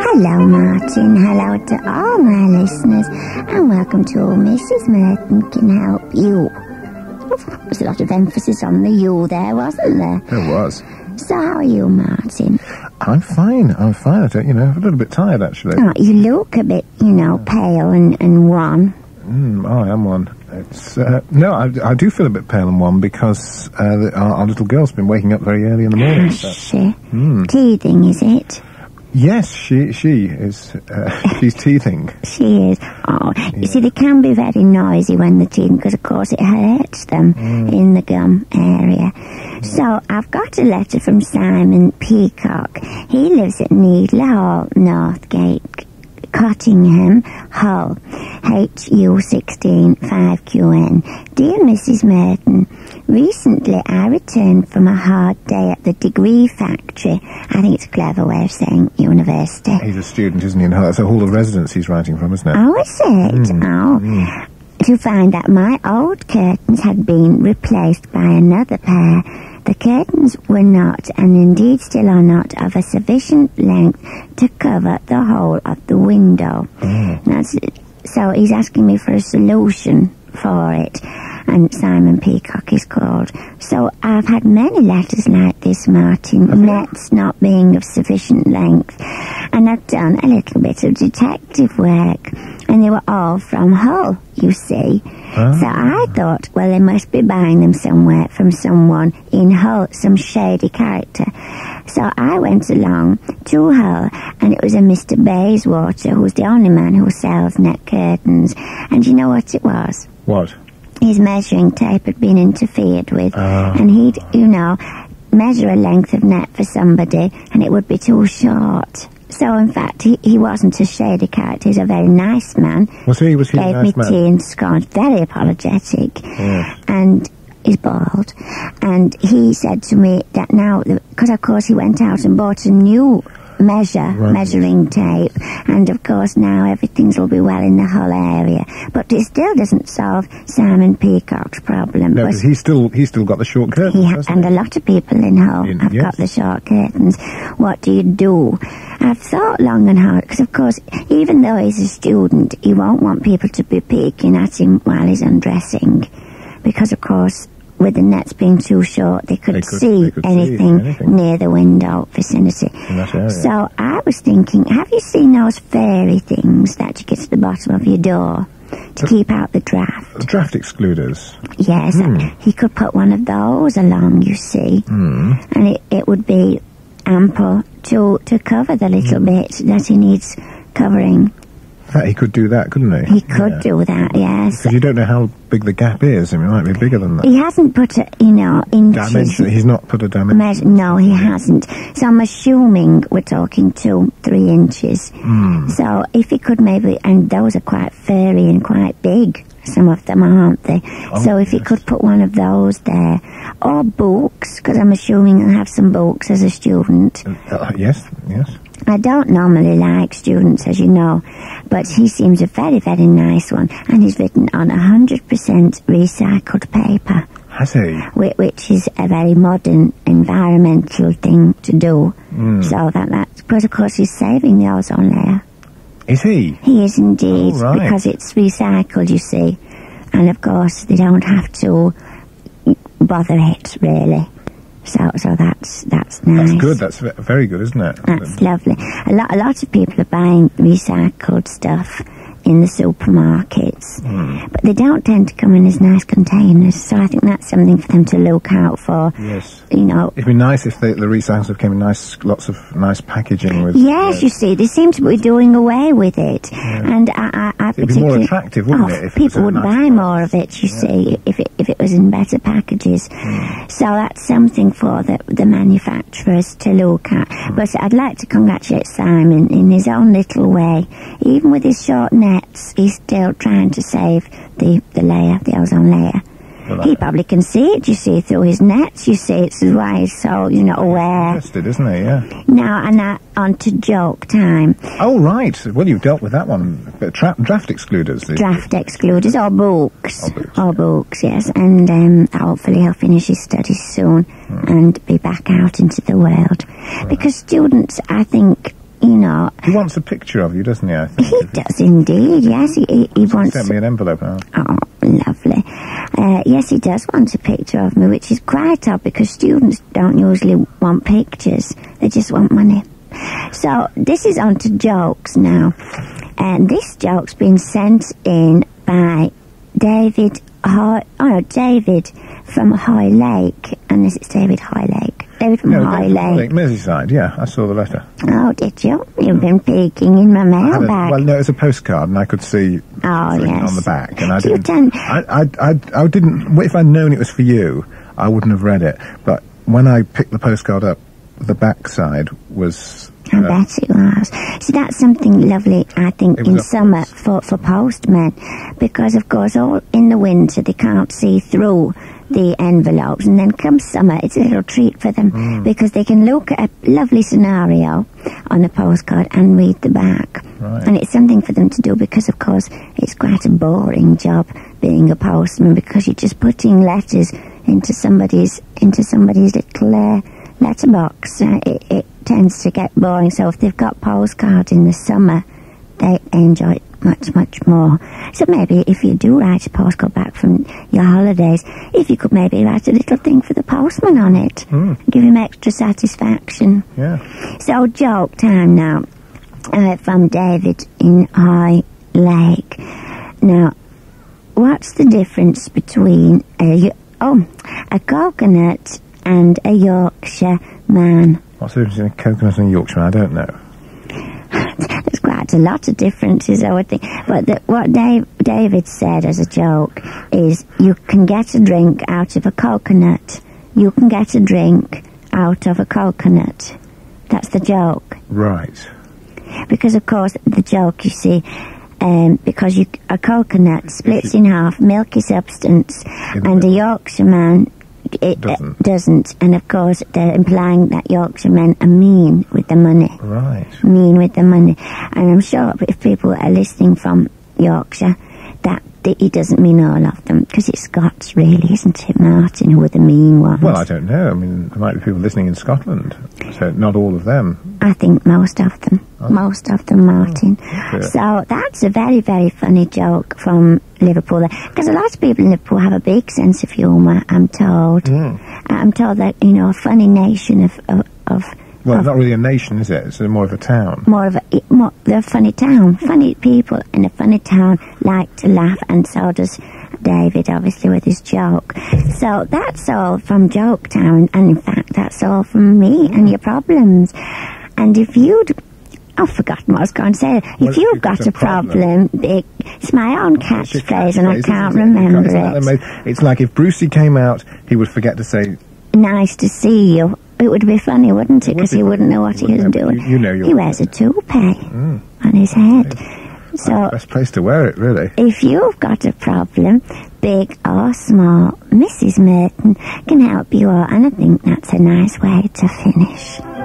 Hello Martin, hello to all my listeners, and welcome to Mrs Merton Can Help You. There was a lot of emphasis on the you there, wasn't there? There was. So how are you, Martin? I'm fine, I'm a little bit tired actually. Oh, you look a bit, pale and wan. I am wan. It's, I do feel a bit pale and wan because our little girl's been waking up very early in the morning. Teething, is it? Yes, she is. She's teething. She is. Oh, yeah. You see, they can be very noisy when they're teething because, of course, it hurts them in the gum area. So I've got a letter from Simon Peacock. He lives at Needlaw, Northgate Cottingham, Hull, HU16 5QN. Dear Mrs Merton, recently I returned from a hard day at the degree factory. I think it's a clever way of saying university. He's a student, isn't he? That's a hall of residence he's writing from, isn't it? Oh, is it? To find that my old curtains had been replaced by another pair. The curtains were not, and indeed still are not, of a sufficient length to cover the whole of the window. So he's asking me for a solution for it, and Simon Peacock is called. So I've had many letters like this, Martin, nets not being of sufficient length, and I've done a little bit of detective work, and they were all from Hull, you see. So I thought, well, they must be buying them somewhere from someone in Hull, some shady character. So I went along to Hull, and it was a Mr. Bayswater, who's the only man who sells net curtains. And do you know what it was? What? His measuring tape had been interfered with, and he'd, measure a length of net for somebody, and it would be too short. So, in fact, he wasn't a shady character. He's a very nice man. Was he a nice man? Gave me tea and scones, very apologetic. Yeah. And he's bald. And he said to me that now, because of course he went out and bought a new measuring tape, and of course now everything's will be well in the whole area, but it still doesn't solve Simon Peacock's problem. No, because he's still got the short curtains, and a lot of people in Hull have got the short curtains. What do you do? I've thought long and hard, because of course even though he's a student, he won't want people to be peeking at him while he's undressing, because of course with the nets being too short, they could see anything near the window vicinity. So I was thinking, have you seen those fairy things that you get to the bottom of your door to keep out the draft? Draft excluders? Yes. He could put one of those along, you see, and it would be ample to cover the little bit that he needs covering. He could do that, couldn't he? He could do that, yes. Because you don't know how big the gap is. It might be bigger than that. He hasn't put a, inches. Dimension. He's not put a dimension. No, he hasn't. So I'm assuming we're talking 2-3 inches. So if he could maybe, and those are quite furry and quite big. Some of them, aren't they? So if he could put one of those there, or books, because I'm assuming he'll have some books as a student. Yes. I don't normally like students, as you know, but he seems a very, very nice one, and he's written on 100% recycled paper. Has he? Which is a very modern environmental thing to do, so that's because, of course, he's saving the ozone layer. Is he? He is indeed, because it's recycled, you see, and, of course, they don't have to bother it, really. So that's nice. That's good. That's very good, isn't it? That's lovely. A lot of people are buying recycled stuff in the supermarkets, but they don't tend to come in as nice containers. So I think that's something for them to look out for. Yes. It'd be nice if the recycled stuff came in lots of nice packaging. With you see, they seem to be doing away with it, and I it'd be more attractive, wouldn't it? If people would buy more of it. You see, if it was in better packages. So that's something for the manufacturers to look at. But I'd like to congratulate Simon in his own little way, even with his short name. He's still trying to save the ozone layer. for that? He probably can see it, you see, through his nets, you see. It's why he's so, you know, aware. Interested, isn't he, yeah. Now, and that, on to joke time. Oh, right. Well, you've dealt with that one. Draft excluders. Draft excluders, or books. Or books. Or books, yes. And hopefully he'll finish his studies soon and be back out into the world. Right. Because students, I think... You know, he wants a picture of you, doesn't he? I think he does indeed. Yes, he wants. Sent me an envelope. Now. Oh, lovely. Yes, he does want a picture of me, which is quite odd because students don't usually want pictures; they just want money. So this is on to jokes now, and this joke's been sent in by David High. Oh no, David from High Lake, and this is David High Lake. David from High Lake. Merseyside, yeah, I saw the letter. Oh, did you? You've been peeking in my mailbag. Well, no, it's a postcard, and I could see on the back, and I didn't. If I'd known it was for you, I wouldn't have read it. But when I picked the postcard up, the backside was. I bet it was. So that's something lovely, I think, in summer for postmen, because, of course, all in the winter they can't see through the envelopes, and then come summer it's a little treat for them because they can look at a lovely scenario on a postcard and read the back. Right. And it's something for them to do because, of course, it's quite a boring job being a postman because you're just putting letters into somebody's little letterbox. It tends to get boring, so if they've got postcards in the summer, they enjoy it much more. So maybe if you do write a postcard back from your holidays, if you could maybe write a little thing for the postman on it, give him extra satisfaction. Yeah. So joke time now, from David in High Lake. Now, what's the difference between a coconut and a Yorkshire man? What's the difference between a coconut and a Yorkshire man? I don't know. There's quite a lot of differences, I would think. But what David said as a joke is, you can get a drink out of a coconut. You can get a drink out of a coconut. That's the joke. Right. Because, of course, the joke, you see, because a coconut splits in half, milky substance, and a Yorkshire man... It doesn't, and of course they're implying that Yorkshire men are mean with the money. Right. Mean with the money, and I'm sure if people are listening from Yorkshire, that he doesn't mean all of them, because it's Scots, really, isn't it, Martin, who are the mean ones? Well, I don't know. I mean, there might be people listening in Scotland, so not all of them. I think most of them. Oh. Most of them, Martin. Oh, so that's a very, very funny joke from Liverpool, because a lot of people in Liverpool have a big sense of humour, I'm told. Mm. I'm told that, you know, a funny nation of well, not really a nation, is it? It's more of a town. They're a funny town. Funny people in a funny town like to laugh, and so does David, obviously, with his joke. So that's all from Joke Town, and in fact, that's all from me and your problems. And if you'd... I've forgotten what I was going to say. Well, if you've got a problem, it's my own catchphrase, and I can't remember it. It's like if Brucey came out, he would forget to say... Nice to see you. It would be funny, wouldn't it? Because he wouldn't know what he was doing. You know, he wears a toupee on his head. So that's the best place to wear it, really. If you've got a problem, big or small, Mrs Merton can help you all, and I think that's a nice way to finish.